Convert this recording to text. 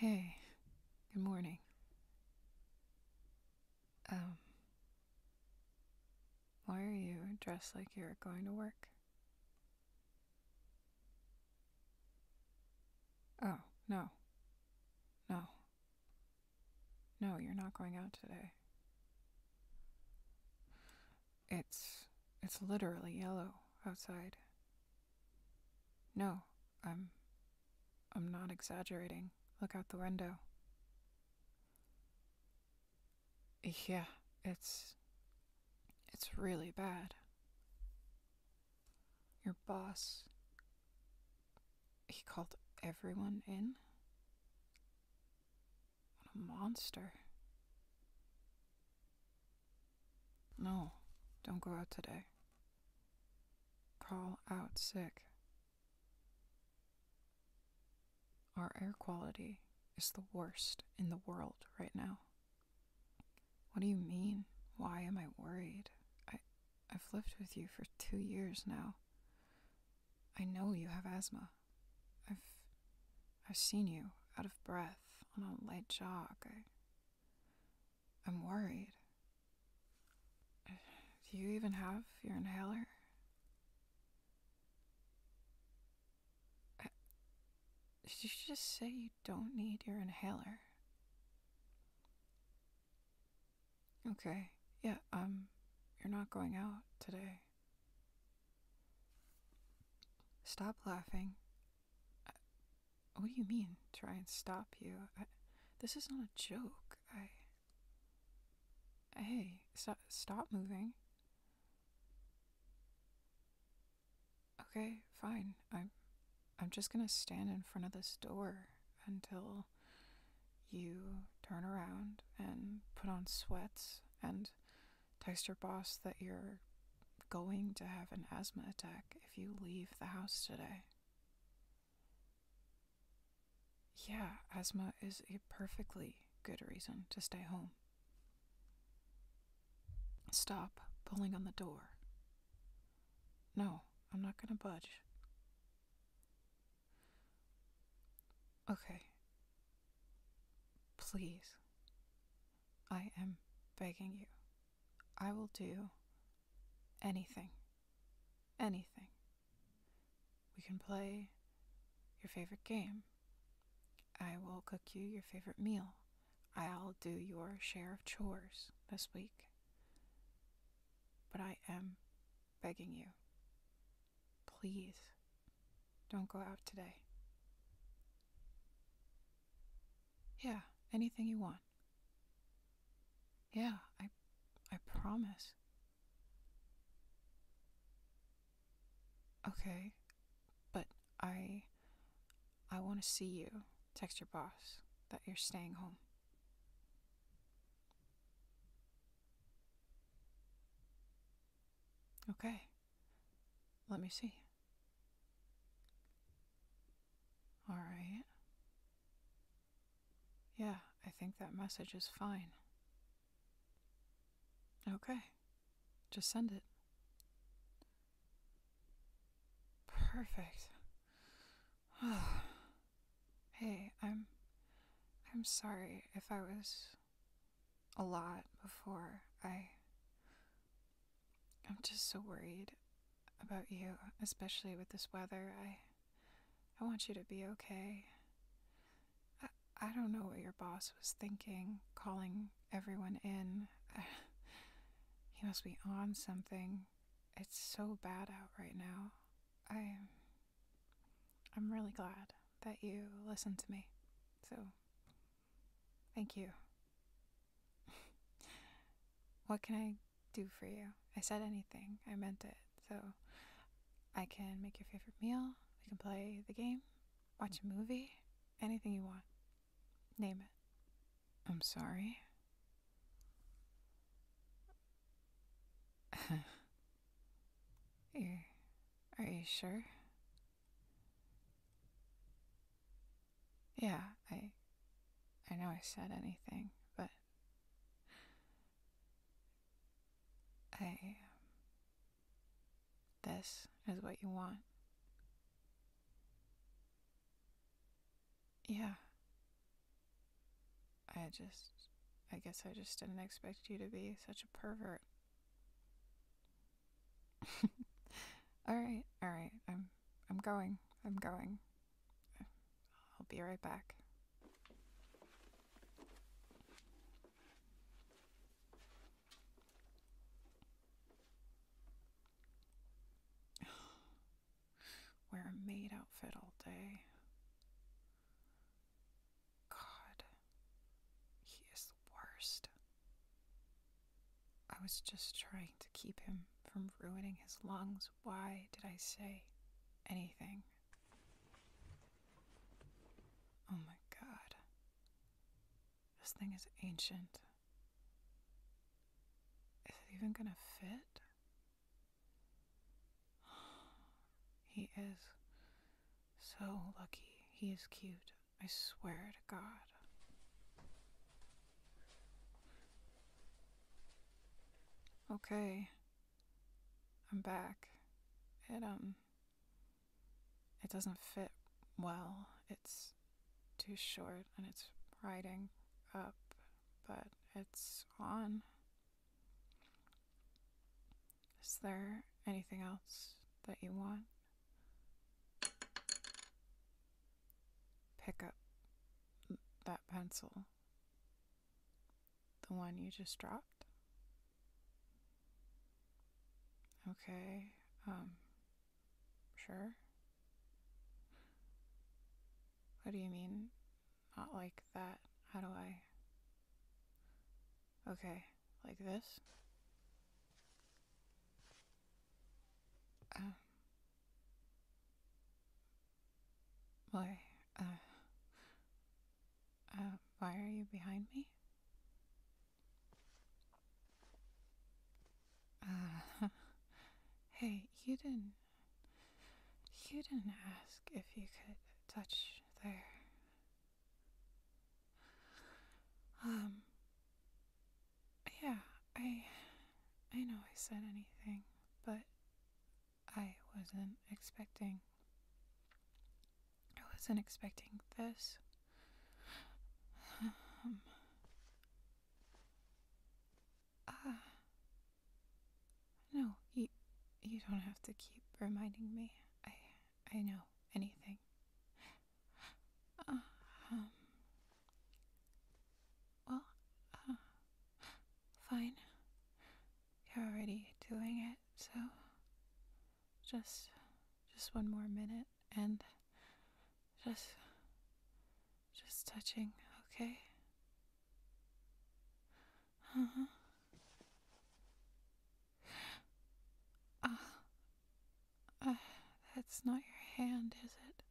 Hey, good morning. Why are you dressed like you're going to work? Oh, no. No, you're not going out today. It's literally yellow outside. No, I'm not exaggerating. Look out the window. Yeah, it's really bad. Your boss, he called everyone in? What a monster. No, don't go out today. Call out sick. Our air quality is the worst in the world right now. What do you mean? Why am I worried? I've lived with you for 2 years now. I know you have asthma. I've seen you out of breath on a light jog. I'm worried. Do you even have your inhaler? Did you just say you don't need your inhaler? Okay, yeah, you're not going out today. Stop laughing. What do you mean, try and stop you? This is not a joke. Hey, stop moving. Okay, fine, I'm just gonna stand in front of this door until you turn around and put on sweats and text your boss that you're going to have an asthma attack if you leave the house today. Yeah, asthma is a perfectly good reason to stay home. Stop pulling on the door. No, I'm not gonna budge. Okay, please, I am begging you, I will do anything. We can play your favorite game, I will cook you your favorite meal, I'll do your share of chores this week, but I am begging you, please, don't go out today. Yeah, anything you want. Yeah, I promise. Okay, but I want to see you. Text your boss that you're staying home. Okay, let me see. All right. Yeah, I think that message is fine. Okay, just send it. Perfect. Hey, I'm sorry if I was a lot before. I'm just so worried about you, especially with this weather. I want you to be okay. I don't know what your boss was thinking, calling everyone in. He must be on something. It's so bad out right now. I'm really glad that you listened to me. So, thank you. What can I do for you? I said anything. I meant it. So, I can make your favorite meal. We can play the game. Watch a movie. Anything you want. Name it. I'm sorry. Are you sure? Yeah, I know I said anything, but this is what you want. Yeah. I guess I just didn't expect you to be such a pervert. All right. I'm going. I'll be right back. Wear a maid outfit all day. God, he is the worst. I was just trying to keep him from ruining his lungs. Why did I say anything? Oh my God. This thing is ancient. Is it even gonna fit? He is so lucky. He is cute. I swear to God. Okay. I'm back. It doesn't fit well. It's too short and it's riding up, but it's on. Is there anything else that you want? Pick up that pencil. The one you just dropped? Okay, sure. What do you mean? Not like that. How do I? Okay, like this? Why are you behind me? Hey, you didn't ask if you could touch there. Yeah, I know I said anything, but I wasn't expecting. I wasn't expecting this. No, you don't have to keep reminding me. I know anything. Fine. You're already doing it, so just one more minute and just touching. Okay. Uh-huh. That's not your hand, is it?